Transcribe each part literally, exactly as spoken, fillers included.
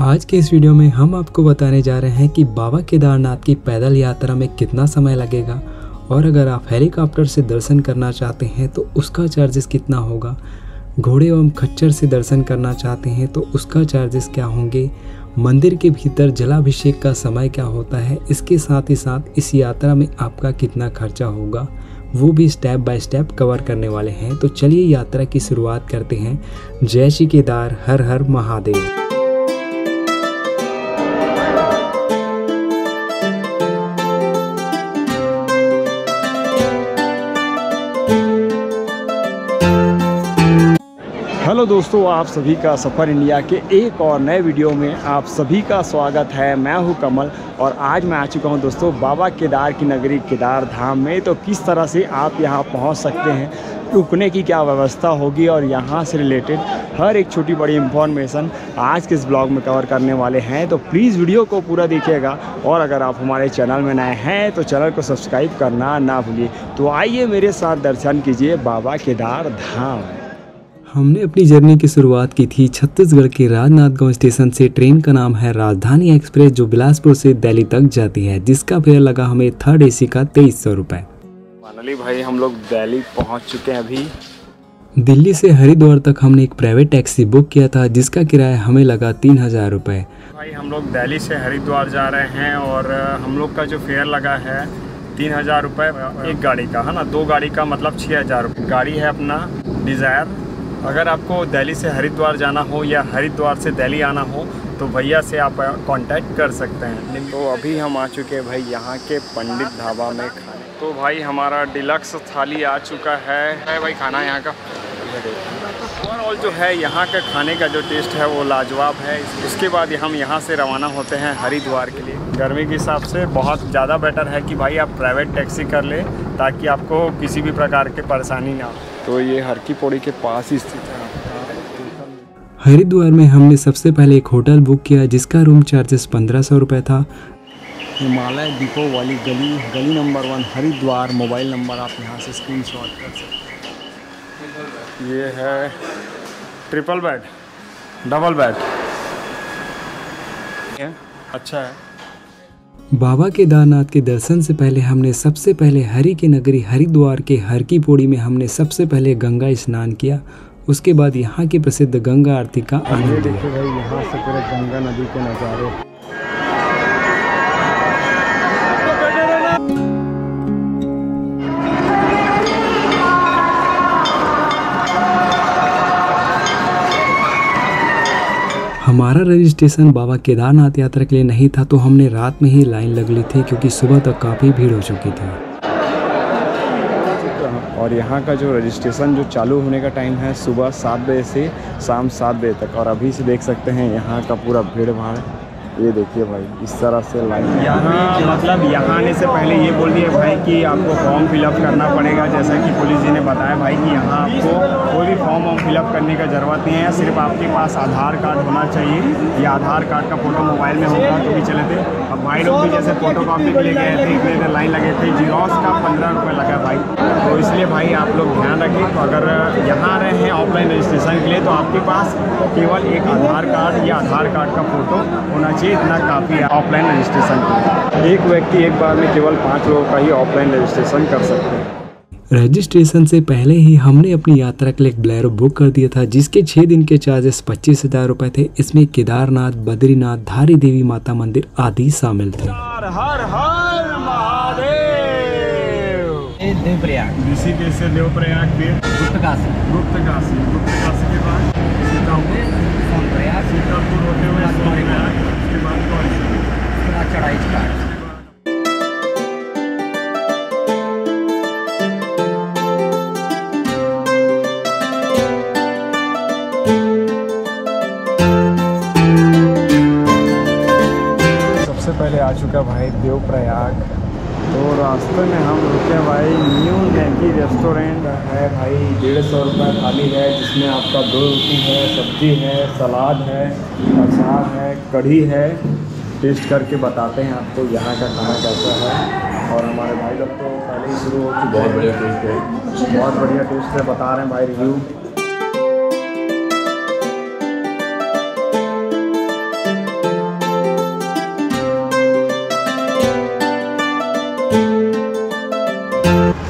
आज के इस वीडियो में हम आपको बताने जा रहे हैं कि बाबा केदारनाथ की पैदल यात्रा में कितना समय लगेगा और अगर आप हेलीकॉप्टर से दर्शन करना चाहते हैं तो उसका चार्जेस कितना होगा, घोड़े एवं खच्चर से दर्शन करना चाहते हैं तो उसका चार्जेस क्या होंगे, मंदिर के भीतर जलाभिषेक का समय क्या होता है, इसके साथ ही साथ इस यात्रा में आपका कितना खर्चा होगा वो भी स्टेप बाय स्टेप कवर करने वाले हैं। तो चलिए यात्रा की शुरुआत करते हैं। जय श्री केदार, हर हर महादेव। हेलो दोस्तों, आप सभी का सफ़र इंडिया के एक और नए वीडियो में आप सभी का स्वागत है। मैं हूं कमल और आज मैं आ चुका हूं दोस्तों बाबा केदार की नगरी केदार धाम में। तो किस तरह से आप यहां पहुंच सकते हैं, रुकने की क्या व्यवस्था होगी और यहां से रिलेटेड हर एक छोटी बड़ी इन्फॉर्मेशन आज के इस ब्लॉग में कवर करने वाले हैं। तो प्लीज़ वीडियो को पूरा देखिएगा और अगर आप हमारे चैनल में नए हैं तो चैनल को सब्सक्राइब करना ना भूलिए। तो आइए मेरे साथ दर्शन कीजिए बाबा केदार धाम। हमने अपनी जर्नी की शुरुआत की थी छत्तीसगढ़ के राजनांदगांव स्टेशन से। ट्रेन का नाम है राजधानी एक्सप्रेस जो बिलासपुर से दिल्ली तक जाती है, जिसका फेयर लगा हमें थर्ड एसी का तेईस सौ रुपये। फाइनली भाई हम लोग दिल्ली पहुंच चुके हैं। अभी दिल्ली से हरिद्वार तक हमने एक प्राइवेट टैक्सी बुक किया था जिसका किराया हमें लगा तीन हजार रुपये। भाई हम लोग दिल्ली से हरिद्वार जा रहे हैं और हम लोग का जो फेयर लगा है तीन हजार रुपये एक गाड़ी का, है ना, दो गाड़ी का मतलब छः हजार रुपये। गाड़ी है अपना डिज़ायर। अगर आपको दिल्ली से हरिद्वार जाना हो या हरिद्वार से दिल्ली आना हो तो भैया से आप कांटेक्ट कर सकते हैं। तो अभी हम आ चुके हैं भाई यहाँ के पंडित ढाबा में खाने। तो भाई हमारा डिलक्स थाली आ चुका है, है भाई खाना यहाँ का। ओवरऑल जो है यहाँ का खाने का जो टेस्ट है वो लाजवाब है। उसके बाद हम यहाँ से रवाना होते हैं हरिद्वार के लिए। गर्मी के हिसाब से बहुत ज़्यादा बेटर है कि भाई आप प्राइवेट टैक्सी कर लें ताकि आपको किसी भी प्रकार की परेशानी ना हो। तो ये हरकी पौड़ी के पास ही स्थित है। हरिद्वार में हमने सबसे पहले एक होटल बुक किया जिसका रूम चार्जेस पंद्रह सौ रुपये था। हिमालय डिपो वाली गली गली number one Haridwar. Mobile number आप यहाँ से स्क्रीनशॉट कर सकते हैं। ये है ट्रिपल बेड, डबल बेड, अच्छा है। बाबा केदारनाथ के दर्शन से पहले हमने सबसे पहले हरि की नगरी हरिद्वार के हर की पौड़ी में हमने सबसे पहले गंगा स्नान किया। उसके बाद यहाँ के प्रसिद्ध गंगा आरती का आनंद लिया। यहाँ से पूरा गंगा नदी के नज़ारे। हमारा रजिस्ट्रेशन बाबा केदारनाथ यात्रा के लिए नहीं था तो हमने रात में ही लाइन लग ली थी क्योंकि सुबह तक काफ़ी भीड़ हो चुकी थी। और यहाँ का जो रजिस्ट्रेशन जो चालू होने का टाइम है सुबह सात बजे से शाम सात बजे तक। और अभी से देख सकते हैं यहाँ का पूरा भीड़ भाड़। ये देखिए भाई इस तरह से लाइन। यहाँ मतलब यहाँ आने से पहले ये बोल दिया भाई कि आपको फॉर्म फिलअप करना पड़ेगा, जैसा कि पुलिस जी ने बताया भाई कि यहाँ आपको कोई भी फॉर्म वॉर्म फिलअप करने का ज़रूरत नहीं है। सिर्फ आपके पास आधार कार्ड होना चाहिए या आधार कार्ड का फ़ोटो मोबाइल में होगा तो भी चले थे। अब भाई लोग भी जैसे फ़ोटो कॉपी के लिए गए थे, इतने देर लाइन लगे थे। जीरोस का पंद्रह रुपये लगा भाई। तो इसलिए भाई आप लोग ध्यान रखें। अगर यहाँ आ रहे हैं ऑफलाइन रजिस्ट्रेशन के लिए तो आपके पास केवल एक आधार कार्ड या आधार कार्ड का फ़ोटो होना चाहिए, इतना काफ़ी है ऑफलाइन रजिस्ट्रेशन। एक व्यक्ति एक बार में केवल पाँच लोगों का ही ऑफलाइन रजिस्ट्रेशन कर सकते हैं। रजिस्ट्रेशन से पहले ही हमने अपनी यात्रा के लिए एक ब्लेरो बुक कर दिया था जिसके छः दिन के चार्जेस पच्चीस हज़ार रुपये थे। इसमें केदारनाथ, बद्रीनाथ, धारी देवी माता मंदिर आदि शामिल थे। हर हर महादेव। देव प्रयाग, ऋषिकेश से देव प्रयाग, फिर गुप्त काशी, गुप्त काशी, गुप्त काशी के बाद सोन प्रयाग, सीतापुर होते हुए सोन प्रयाग, उसके बाद चढ़ाई स्टार्ट। सबसे पहले आ चुका भाई देव प्रयाग। तो रास्ते में हम रुके भाई न्यू नैकी रेस्टोरेंट है भाई। डेढ़ सौ रुपये थाली है जिसमें आपका दो रोटी है, सब्जी है, सलाद है, अचार है, कढ़ी है। टेस्ट करके बताते हैं आपको यहाँ का खाना कैसा है। और हमारे भाई लोग तो पहले ही शुरू हो चुके हैं। बहुत बढ़िया टेस्ट है, बहुत बढ़िया टेस्ट है, बता रहे हैं भाई रिव्यू।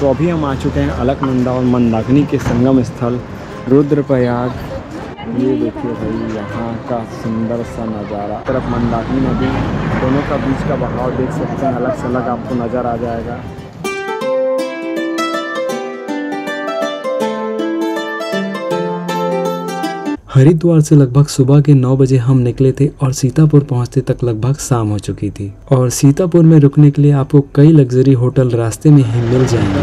तो अभी हम आ चुके हैं अलकनंदा और मंदाकिनी के संगम स्थल रुद्रप्रयाग। ये देखिए भाई यहाँ का सुंदर सा नज़ारा, तरफ मंदाकिनी नदी, दोनों का बीच का बहाव देख सकते हैं, अलग से अलग आपको नज़र आ जाएगा। हरिद्वार से लगभग सुबह के नौ बजे हम निकले थे और सीतापुर पहुंचते तक लगभग शाम हो चुकी थी। और सीतापुर में रुकने के लिए आपको कई लग्जरी होटल रास्ते में ही मिल जाएंगे।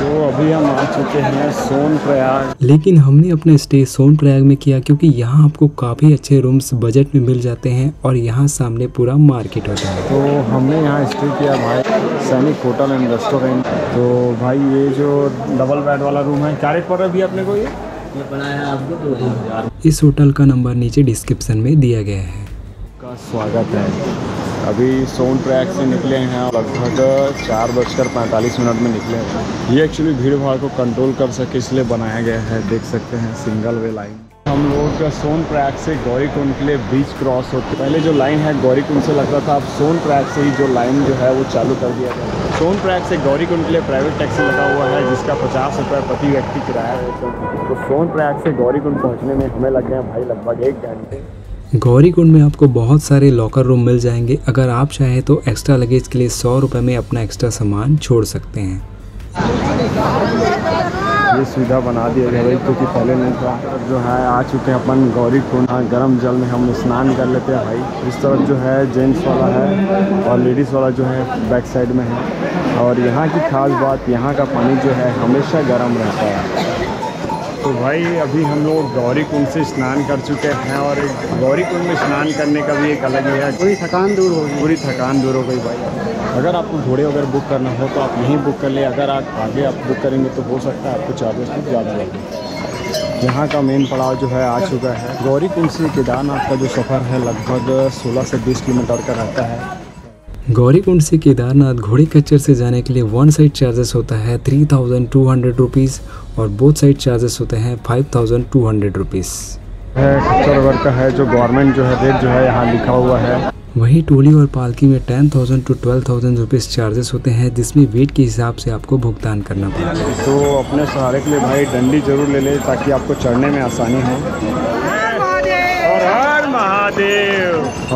तो अभी हम आ चुके हैं सोन प्रयाग, लेकिन हमने अपना स्टे सोन प्रयाग में किया क्योंकि यहाँ आपको काफ़ी अच्छे रूम्स बजट में मिल जाते हैं और यहाँ सामने पूरा मार्केट होता है। तो हमने यहाँ स्टे किया भाई सैनिक होटल एंड रेस्टोरेंट। तो भाई ये जो डबल बेड वाला रूम है क्या रेट पड़ रहा है अपने को? ये बनाया आपको दो हजार। इस होटल का नंबर नीचे डिस्क्रिप्शन में दिया गया है। का स्वागत है। अभी सोन प्रयाग से निकले हैं, लगभग चार बजकर पैंतालीस मिनट में निकले हैं। ये एक्चुअली भीड़ भाड़ को कंट्रोल कर सके इसलिए बनाया गया है। देख सकते हैं सिंगल वे लाइन। हम लोग का सोन प्रयाग से गौरीकुंड के लिए बीच क्रॉस होते, पहले जो लाइन है गौरीकुंड से लगता था, अब सोन प्रयाग से ही जो लाइन जो है वो चालू कर दिया गया। सोन प्रयाग से गौरीकुंड के लिए प्राइवेट टैक्सी लगा हुआ है जिसका पचास रुपये प्रति व्यक्ति किराया है। तो सोन प्रयाग से गौरीकुंड पहुंचने में हमें लग गए भाई लगभग एक घंटे। गौरीकुंड में आपको बहुत सारे लॉकर रूम मिल जाएंगे। अगर आप चाहें तो एक्स्ट्रा लगेज के लिए सौ रुपये में अपना एक्स्ट्रा सामान छोड़ सकते हैं। ये सुविधा बना दिया गया है क्योंकि पहले नहीं था। जो है आ चुके हैं अपन गौरीकुंड, गर्म जल में हम स्नान कर लेते हैं भाई। इस तरफ जो है जेंट्स वाला है और लेडीज़ वाला जो है बैक साइड में है। और यहाँ की खास बात यहाँ का पानी जो है हमेशा गर्म रहता है। तो भाई अभी हम लोग गौरीकुंड से स्नान कर चुके हैं और गौरीकुंड में स्नान करने का भी एक अलग है। पूरी थकान दूर हो गई, पूरी थकान दूर हो गई भाई। अगर आपको घोड़े वगैरह बुक करना हो तो आप यहीं बुक कर ले, अगर आप आगे आप बुक करेंगे तो हो सकता है आपको चार्जेस भी ज़्यादा लगेंगे। यहाँ का मेन पड़ाव जो है आ चुका है। गौरीकुंड से केदारनाथ का जो सफ़र है लगभग सोलह से बीस किलोमीटर का रहता है। गौरीकुंड से केदारनाथ घोड़े खच्चर से जाने के लिए वन साइड चार्जेस होता है three thousand two hundred rupees और बोथ साइड चार्जेस होते हैं five thousand two hundred rupees है। खच्चर वर्ग का है जो गवर्नमेंट जो है रेट जो है यहाँ लिखा हुआ है। वहीं टोली और पालकी में ten thousand to twelve thousand rupees charges होते हैं जिसमें वेट के हिसाब से आपको भुगतान करना पड़ता है। तो अपने सहारे के लिए भाई डंडी जरूर ले लें ताकि आपको चढ़ने में आसानी हो।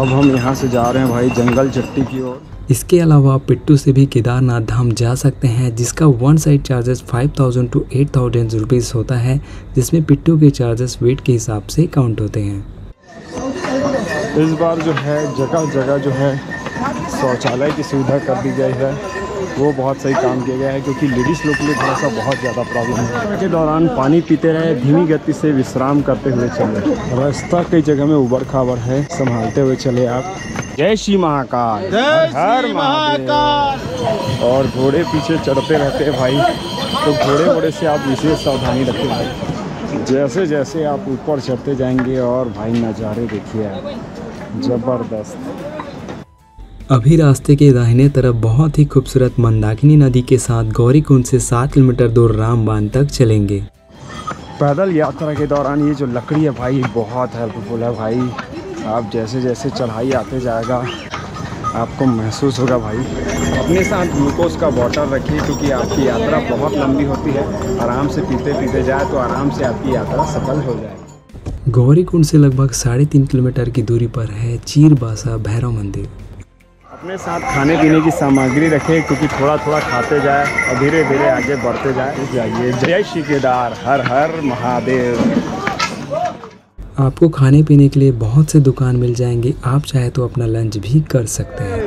अब हम यहाँ से जा रहे हैं भाई जंगल चट्टी की ओर। इसके अलावा आप पिट्टू से भी केदारनाथ धाम जा सकते हैं जिसका one side charges five thousand to eight thousand rupees होता है जिसमें पिट्टू के चार्जेस वेट के हिसाब से काउंट होते हैं। इस बार जो है जगह जगह जो है शौचालय की सुविधा कर दी गई है, वो बहुत सही काम किया गया है क्योंकि लेडीज़ लोग के लिए थोड़ा सा बहुत ज़्यादा प्रॉब्लम है। के दौरान पानी पीते रहे, धीमी गति से विश्राम करते हुए चले, रास्ता कई जगह में उबड़ खाबड़ है, संभालते हुए चले आप। जय श्री महाकाल, हर महाकाल। और घोड़े पीछे चढ़ते रहते हैं भाई, तो घोड़े घोड़े से आप विशेष सावधानी रखें भाई। जैसे जैसे आप ऊपर चढ़ते जाएंगे और भाई नज़ारे देखिए आप, ज़बरदस्त। अभी रास्ते के दाहिने तरफ बहुत ही खूबसूरत मंदाकिनी नदी के साथ गौरीकुंड से सात किलोमीटर दूर राम बांध तक चलेंगे। पैदल यात्रा के दौरान ये जो लकड़ी है भाई बहुत हेल्पफुल है भाई। आप जैसे जैसे चढ़ाई आते जाएगा आपको महसूस होगा भाई। अपने साथ ग्लूकोज का बॉटल रखिए क्योंकि आपकी यात्रा बहुत लंबी होती है। आराम से पीते पीते जाए तो आराम से आपकी यात्रा सफल हो जाएगी। गौरीकुंड से लगभग साढ़े तीन किलोमीटर की दूरी पर है चीरबासा भैरव मंदिर। अपने साथ खाने पीने की सामग्री रखें क्योंकि थोड़ा थोड़ा खाते जाए और धीरे धीरे आगे बढ़ते जाए जाइए। जय श्री केदार, हर हर महादेव। आपको खाने पीने के लिए बहुत से दुकान मिल जाएंगे, आप चाहे तो अपना लंच भी कर सकते हैं।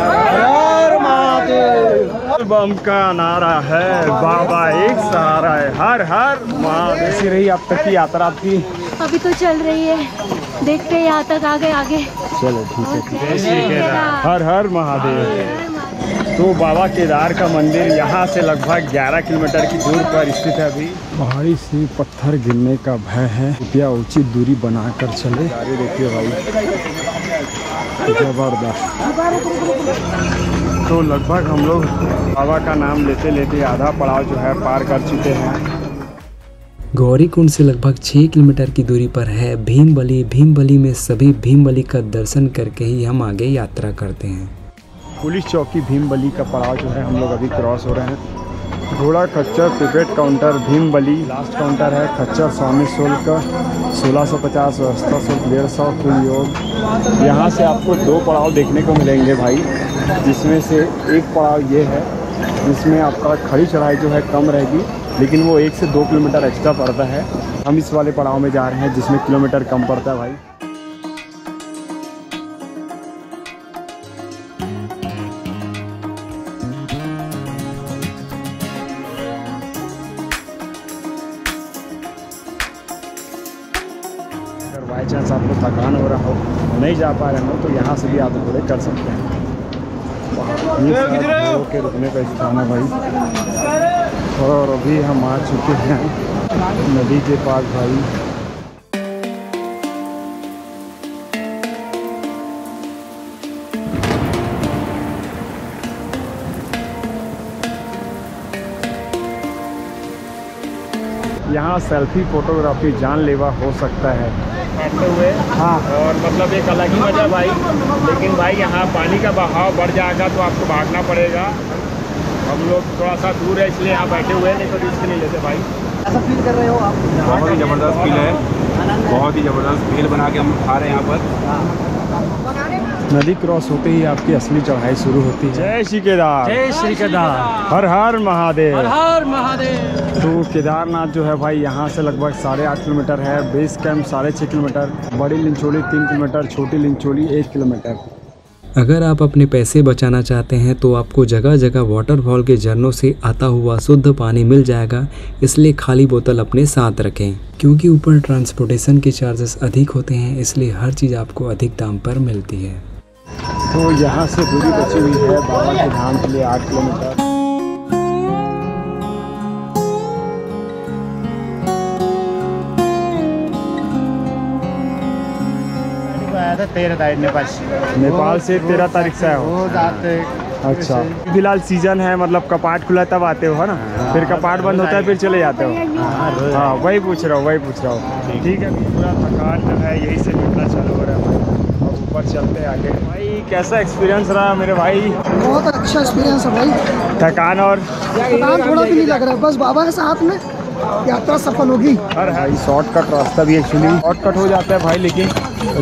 हर महादेव बम का नारा है, बाबा एक सहारा है, हर हर महादेव। ऐसी रही अब तक की यात्रा आपकी? अभी तो चल रही है, देखते यहाँ तक आ गए आगे। चलो ठीक है, हर हर महादेव। तो बाबा केदार का मंदिर यहाँ से लगभग ग्यारह किलोमीटर की दूर पर स्थित है। अभी पहाड़ी से पत्थर गिरने का भय है, कृपया उचित दूरी बनाकर चले। अरे देखिए भाई जबरदस्त। तो लगभग हम लोग बाबा का नाम लेते लेते आधा पड़ाव जो है पार कर चुके हैं। गौरीकुंड से लगभग छः किलोमीटर की दूरी पर है भीमबली। भीमबली में सभी भीमबली का दर्शन करके ही हम आगे यात्रा करते हैं। पुलिस चौकी भीमबली का पड़ाव जो है हम लोग अभी क्रॉस हो रहे हैं। घोड़ा खच्चर prepaid counter Bhimbali last counter है। खच्चर स्वामी शुल्क सोलह सौ पचास व्यवस्था शुल्क डेढ़ सौ कुल योग। यहाँ से आपको दो पड़ाव देखने को मिलेंगे भाई, जिसमें से एक पड़ाव ये है जिसमें आपका खड़ी चढ़ाई जो है कम रहेगी, लेकिन वो एक से दो किलोमीटर एक्स्ट्रा पड़ता है। हम इस वाले पड़ाव में जा रहे हैं जिसमें किलोमीटर कम पड़ता है भाई। अगर बाई चांस आपको थकान हो रहा हो, नहीं जा पा रहे हो, तो यहाँ से भी आप घोड़े कर सकते हैं। के रुकने का स्थान है भाई, और अभी हम आ चुके हैं नदी के पास भाई। यहाँ सेल्फी फोटोग्राफी जानलेवा हो सकता है हुए। हाँ, और मतलब एक अलग ही मजा भाई। लेकिन भाई यहाँ पानी का बहाव बढ़ जाएगा तो आपको भागना पड़ेगा। हम लोग थोड़ा सा दूर है इसलिए यहाँ बैठे हुए हैं, नहीं तो रिस्क नहीं लेते भाई। ऐसा फील कर रहे हो आप? बहुत ही ज़बरदस्त फील है, बहुत ही ज़बरदस्त फील बना के हम खा रहे हैं यहाँ पर। नदी क्रॉस होते ही आपकी असली चढ़ाई शुरू होती है। जय श्री केदार, जय श्री केदार, हर हर महादेव, हर हर महादेव। तो केदारनाथ जो है भाई यहाँ से लगभग साढ़े आठ किलोमीटर है। बेस कैंप साढ़े छः किलोमीटर, बड़ी लिंचोली तीन किलोमीटर, छोटी लिंचोली एक किलोमीटर। अगर आप अपने पैसे बचाना चाहते हैं तो आपको जगह जगह वाटरफॉल के झरनों से आता हुआ शुद्ध पानी मिल जाएगा, इसलिए खाली बोतल अपने साथ रखें, क्योंकि ऊपर ट्रांसपोर्टेशन के चार्जेस अधिक होते हैं, इसलिए हर चीज़ आपको अधिक दाम पर मिलती है। तो यहाँ से दूरी बची हुई है बाबा के धाम के लिए आठ किलोमीटर। तेरह तारीख नेपाल नेपाल से तेरह तारीख से आए हो? अच्छा, फिलहाल सीजन है मतलब कपाट खुला तब आते हो है ना, फिर कपाट बंद होता है फिर चले जाते हो। हाँ वही पूछ रहा हूँ वही पूछ रहा हूँ ठीक है। पूरा थकान जो है यही से मिलना चालू हो रहा है भाई। अब ऊपर चलते हैं आगे। भाई कैसा एक्सपीरियंस रहा मेरे भाई? बहुत अच्छा एक्सपीरियंस है भाई। थकान और थकान थोड़ा भी नहीं लग रहा है, बस बाबा के साथ में यात्रा सफल होगी। भाई शॉर्टकट रास्ता भी एक्चुअली शॉर्टकट हो जाता है भाई, लेकिन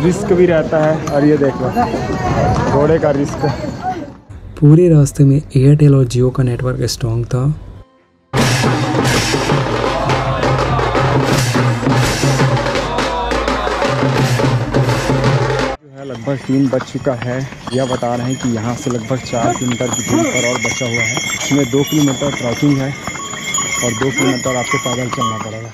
रिस्क भी रहता है। और ये देख लो घोड़े का रिस्क। पूरे रास्ते में एयरटेल और जियो का नेटवर्क स्ट्रॉन्ग था। लगभग तीन बज चुका है। यह बता रहे हैं कि यहाँ से लगभग चार किलोमीटर की दूरी पर और बचा हुआ है, इसमें दो किलोमीटर ट्रैकिंग है और दो किलोमीटर आपको पैदल चलना पड़ेगा।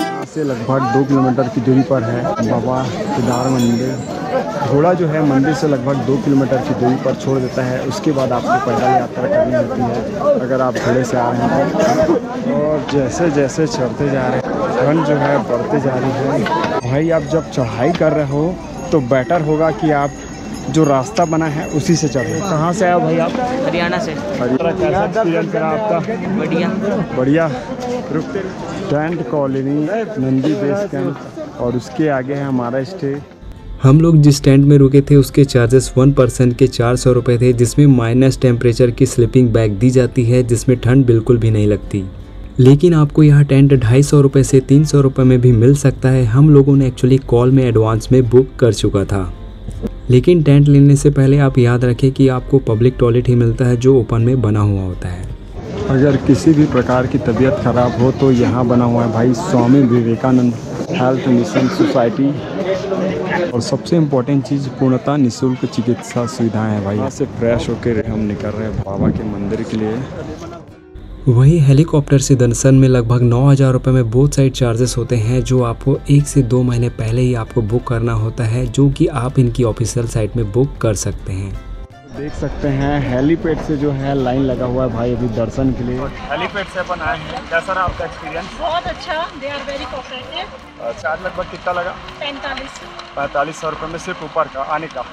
यहाँ से लगभग दो किलोमीटर की दूरी पर है बाबा केदार मंदिर। घोड़ा जो है मंदिर से लगभग दो किलोमीटर की दूरी पर छोड़ देता है, उसके बाद आपको पैदल यात्रा करनी होती है अगर आप घोड़े से आ रहे हैं तो। और जैसे जैसे चढ़ते जा रहे हैं ठंड जो है बढ़ते जा रही है भाई। आप जब चढ़ाई कर रहे हो तो बेटर होगा कि आप जो रास्ता बना है उसी से चलो। कहाँ से आए भाई आप? हरियाणा से। हरियाणा आपका? बढ़िया बढ़िया। Tent colony Nandi base camp और उसके आगे है हमारा स्टे। हम लोग जिस टेंट में रुके थे उसके चार्जेस वन पर्सन के चार सौ रुपये थे, जिसमें माइनस टेम्परेचर की स्लीपिंग बैग दी जाती है, जिसमें ठंड बिल्कुल भी नहीं लगती। लेकिन आपको यह टेंट ढाई सौ रुपये से तीन सौ रुपये में भी मिल सकता है। हम लोगों ने एक्चुअली कॉल में एडवांस में बुक कर चुका था। लेकिन टेंट लेने से पहले आप याद रखें कि आपको पब्लिक टॉयलेट ही मिलता है जो ओपन में बना हुआ होता है। अगर किसी भी प्रकार की तबीयत खराब हो तो यहाँ बना हुआ है भाई Swami Vivekananda health mission society. और सबसे इम्पोर्टेंट चीज़ पूर्णतः निःशुल्क चिकित्सा सुविधाएं है भाई। यहाँ से फ्रेश होकर हम निकल रहे हैं बाबा के मंदिर के लिए। वहीं हेलीकॉप्टर से दर्शन में लगभग नौ हज़ार रुपये में बोथ साइड चार्जेस होते हैं, जो आपको एक से दो महीने पहले ही आपको बुक करना होता है, जो कि आप इनकी ऑफिशियल साइट में बुक कर सकते हैं। देख सकते हैं हेलीपैड से जो है लाइन लगा हुआ है भाई अभी दर्शन के लिए। हेलीपैड से अपन आए हैं। कैसा रहा आपका एक्सपीरियंस? बहुत अच्छा, they are very cooperative. Charge लगभग कितना लगा? पैंतालीस पैंतालीस सौ रुपये में सिर्फ ऊपर का आने का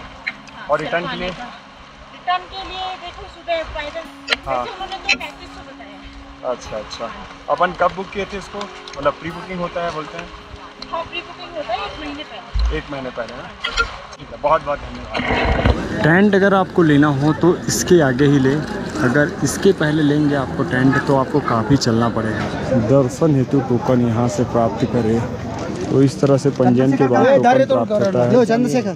और रिटर्न के लिए। रिटर्न के लिए देखो सुबह पैदल। अच्छा अच्छा, अपन कब बुक किए थे इसको? मतलब प्री बुकिंग होता है बोलते हैं। एक महीने पहले। बहुत बहुत धन्यवाद। टेंट अगर आपको लेना हो तो इसके आगे ही लें, अगर इसके पहले लेंगे आपको टेंट तो आपको काफ़ी चलना पड़ेगा। दर्शन हेतु टोकन यहाँ से प्राप्त करें तो इस तरह से पंजीयन के बाद टोकन प्राप्त होता है।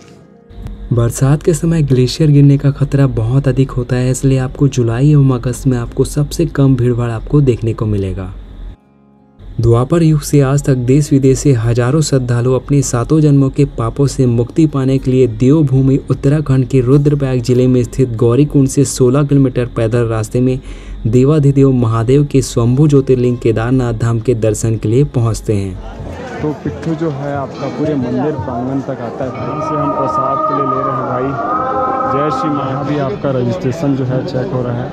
बरसात के समय ग्लेशियर गिरने का खतरा बहुत अधिक होता है, इसलिए आपको जुलाई एवं अगस्त में आपको सबसे कम भीड़भाड़ आपको देखने को मिलेगा। द्वापर युग से आज तक देश विदेश से हजारों श्रद्धालु अपने सातों जन्मों के पापों से मुक्ति पाने के लिए देवभूमि उत्तराखंड के रुद्रप्रयाग जिले में स्थित गौरीकुंड से सोलह किलोमीटर पैदल रास्ते में देवाधिदेव महादेव के स्वयंभू ज्योतिर्लिंग केदारनाथ धाम के दर्शन के लिए पहुँचते हैं। तो पिट्ठू जो है आपका पूरे मंदिर प्रांगण तक आता है। फिर से हम प्रसाद के लिए ले रहे हैं भाई। जय श्री महावीर। आपका रजिस्ट्रेशन जो है चेक हो रहा है।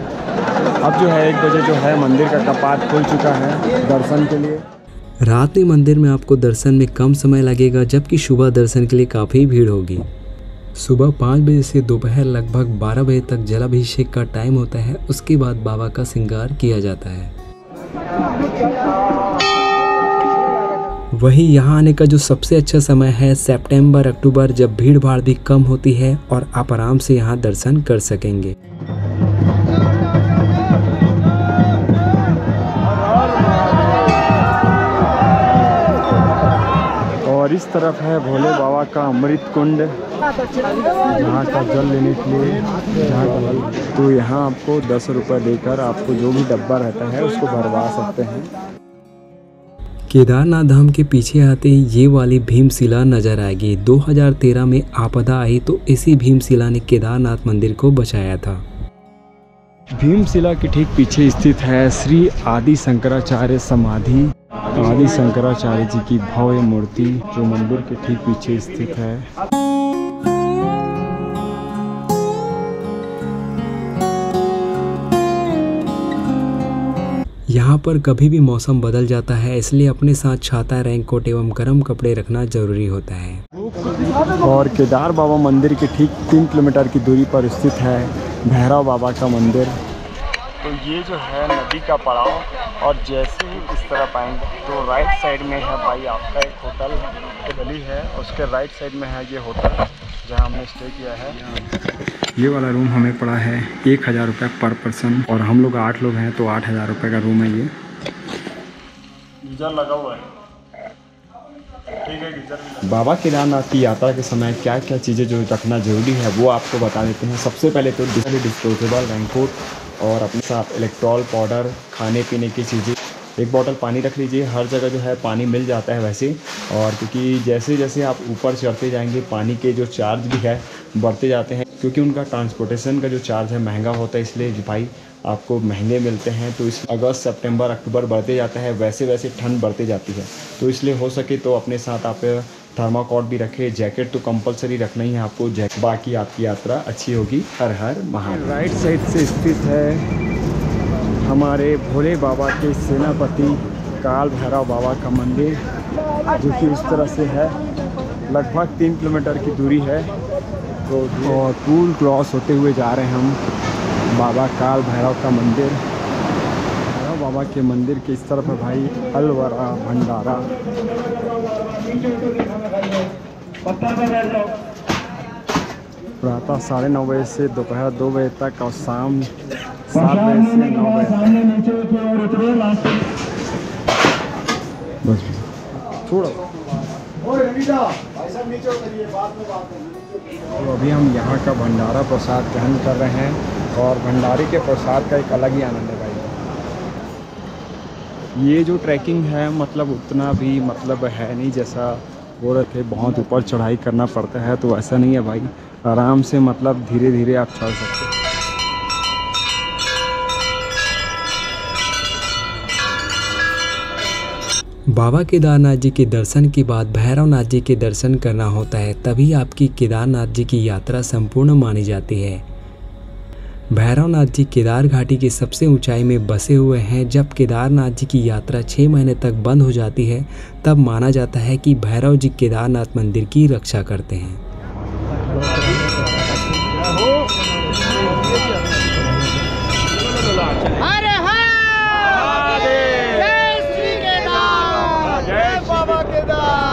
अब जो है एक बजे जो है मंदिर का कपाट खुल चुका है दर्शन के लिए। रात में मंदिर में आपको दर्शन में कम समय लगेगा, जबकि सुबह दर्शन के लिए काफ़ी भीड़ होगी। सुबह पाँच बजे से दोपहर लगभग बारह बजे तक जलाभिषेक का टाइम होता है, उसके बाद बाबा का श्रृंगार किया जाता है। वहीं यहाँ आने का जो सबसे अच्छा समय है सितंबर अक्टूबर, जब भीड़ भाड़ भी कम होती है और आप आराम से यहाँ दर्शन कर सकेंगे। और इस तरफ है भोले बाबा का अमृत कुंड, यहाँ का जल लेने के लिए यहाँ का तो यहाँ आपको दस रुपये देकर आपको जो भी डब्बा रहता है उसको भरवा सकते हैं। केदारनाथ धाम के पीछे आते ही ये वाली भीमशिला नजर आएगी। दो हज़ार तेरह में आपदा आई तो इसी भीमशिला ने केदारनाथ मंदिर को बचाया था। भीमशिला के ठीक पीछे स्थित है श्री आदि शंकराचार्य समाधि। आदि शंकराचार्य जी की भव्य मूर्ति जो मंदिर के ठीक पीछे स्थित है। यहाँ पर कभी भी मौसम बदल जाता है, इसलिए अपने साथ छाता, रेनकोट एवं गर्म कपड़े रखना जरूरी होता है। और केदार बाबा मंदिर के ठीक तीन किलोमीटर की दूरी पर स्थित है भैरव बाबा का मंदिर। तो ये जो है नदी का पड़ाव, और जैसे ही इस तरफ आएंगे तो राइट साइड में है भाई आपका एक होटल की गली है, उसके राइट साइड में है ये होटल जहाँ हमने स्टे किया है। ये वाला रूम हमें पड़ा है एक हज़ार रुपये पर पर्सन, और हम लोग आठ लोग हैं तो आठ हज़ार रुपये का रूम है। ये गीजर लगा हुआ है, ठीक है गीजर। बाबा केदारनाथ की यात्रा के समय क्या क्या चीज़ें जो रखना जरूरी है वो आपको बता देते हैं। सबसे पहले तो डिस्पोजेबल रेनकोट और अपने साथ इलेक्ट्रॉल पाउडर, खाने पीने की चीज़ें, एक बोतल पानी रख लीजिए। हर जगह जो है पानी मिल जाता है वैसे, और क्योंकि जैसे जैसे आप ऊपर चढ़ते जाएंगे पानी के जो चार्ज भी है बढ़ते जाते हैं, क्योंकि उनका ट्रांसपोर्टेशन का जो चार्ज है महंगा होता है, इसलिए भाई आपको महंगे मिलते हैं। तो इस अगस्त सितंबर अक्टूबर बढ़ते जाता है, वैसे वैसे ठंड बढ़ते जाती है, तो इसलिए हो सके तो अपने साथ आप थर्माकोट भी रखें। जैकेट तो कंपलसरी रखना ही है आपको जैकेट, बाकी आपकी यात्रा अच्छी होगी। हर हर महादेव। राइट साइड से स्थित है हमारे भोले बाबा के सेनापति काल भैरव बाबा का मंदिर, जो कि उस तरह से है लगभग तीन किलोमीटर की दूरी है। और पुल क्रॉस होते हुए जा रहे हैं हम बाबा काल भैरव का मंदिर। भैरव बाबा के मंदिर के इस तरफ है भाई अलवरा भंडारा। प्रातः साढ़े नौ बजे से दोपहर दो बजे तक और शाम सात बजे से नौ बजे बस थोड़ा। तो अभी हम यहाँ का भंडारा प्रसाद ग्रहण कर रहे हैं, और भंडारे के प्रसाद का एक अलग ही आनंद है भाई। ये जो ट्रैकिंग है मतलब उतना भी मतलब है नहीं, जैसा हो रहे थे बहुत ऊपर चढ़ाई करना पड़ता है, तो ऐसा नहीं है भाई। आराम से मतलब धीरे धीरे आप चढ़ सकते हैं। बाबा केदारनाथ जी के दर्शन के बाद भैरवनाथ जी के दर्शन करना होता है, तभी आपकी केदारनाथ जी की यात्रा संपूर्ण मानी जाती है। भैरवनाथ जी केदार घाटी के सबसे ऊंचाई में बसे हुए हैं। जब केदारनाथ जी की यात्रा छः महीने तक बंद हो जाती है, तब माना जाता है कि भैरव जी केदारनाथ मंदिर की रक्षा करते हैं। अरे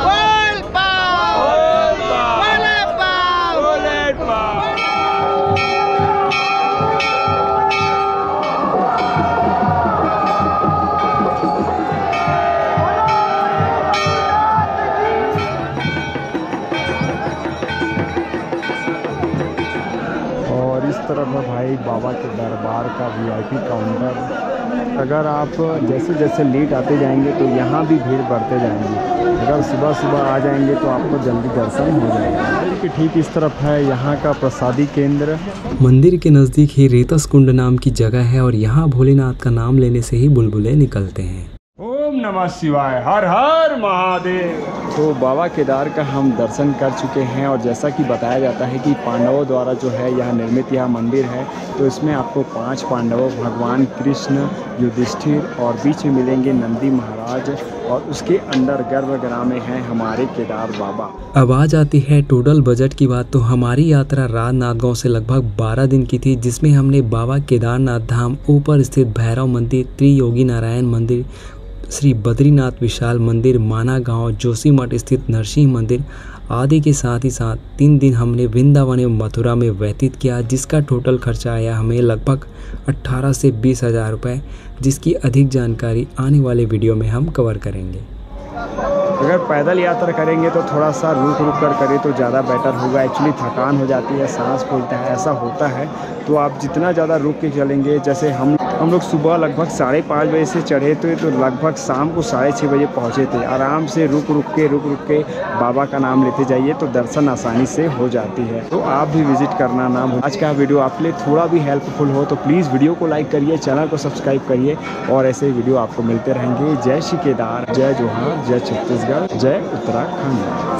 Bye. बाबा के दरबार का वीआईपी काउंटर। अगर आप जैसे जैसे लेट आते जाएंगे तो यहाँ भी भीड़ बढ़ते जाएंगे। अगर सुबह सुबह आ जाएंगे तो आपको जल्दी दर्शन हो जाएगा। मंदिर के ठीक इस तरफ है यहाँ का प्रसादी केंद्र। मंदिर के नज़दीक ही रेतस कुंड नाम की जगह है और यहाँ भोलेनाथ का नाम लेने से ही बुलबुले निकलते हैं। ओम नमः शिवाय, हर हर महादेव। तो बाबा केदार का हम दर्शन कर चुके हैं और जैसा कि बताया जाता है कि पांडवों द्वारा जो है यह निर्मित यह मंदिर है, तो इसमें आपको पांच पांडवों भगवान कृष्ण, युधिष्ठिर और बीच में मिलेंगे नंदी महाराज और उसके अंदर गर्भगृह में हैं हमारे केदार बाबा। अब आ जाती है टोटल बजट की बात। तो हमारी यात्रा राजनांदगांव से लगभग बारह दिन की थी, जिसमें हमने बाबा केदारनाथ धाम, ऊपर स्थित भैरव मंदिर, त्रि योगी नारायण मंदिर, श्री बद्रीनाथ विशाल मंदिर, माना गांव, जोशीमठ स्थित नरसिंह मंदिर आदि के साथ ही साथ तीन दिन हमने वृंदावन एवं मथुरा में व्यतीत किया, जिसका टोटल खर्चा आया हमें लगभग अट्ठारह से बीस हज़ार रुपये, जिसकी अधिक जानकारी आने वाले वीडियो में हम कवर करेंगे। अगर पैदल यात्रा करेंगे तो थोड़ा सा रुक रुक कर करें तो ज़्यादा बेटर होगा। एक्चुअली थकान हो जाती है, सांस फूलता है, ऐसा होता है। तो आप जितना ज़्यादा रुक के चलेंगे, जैसे हम हम लोग सुबह लगभग साढ़े पाँच बजे से चढ़े थे तो लगभग शाम को साढ़े छः बजे पहुँचे थे। आराम से रुक रुक के रुक रुक के बाबा का नाम लेते जाइए तो दर्शन आसानी से हो जाती है। तो आप भी विजिट करना ना भूलें। आज का वीडियो आपके लिए थोड़ा भी हेल्पफुल हो तो प्लीज़ वीडियो को लाइक करिए, चैनल को सब्सक्राइब करिए और ऐसे वीडियो आपको मिलते रहेंगे। जय श्री केदार, जय जोहार, जय छत्तीसगढ़, जय उत्तराखंड।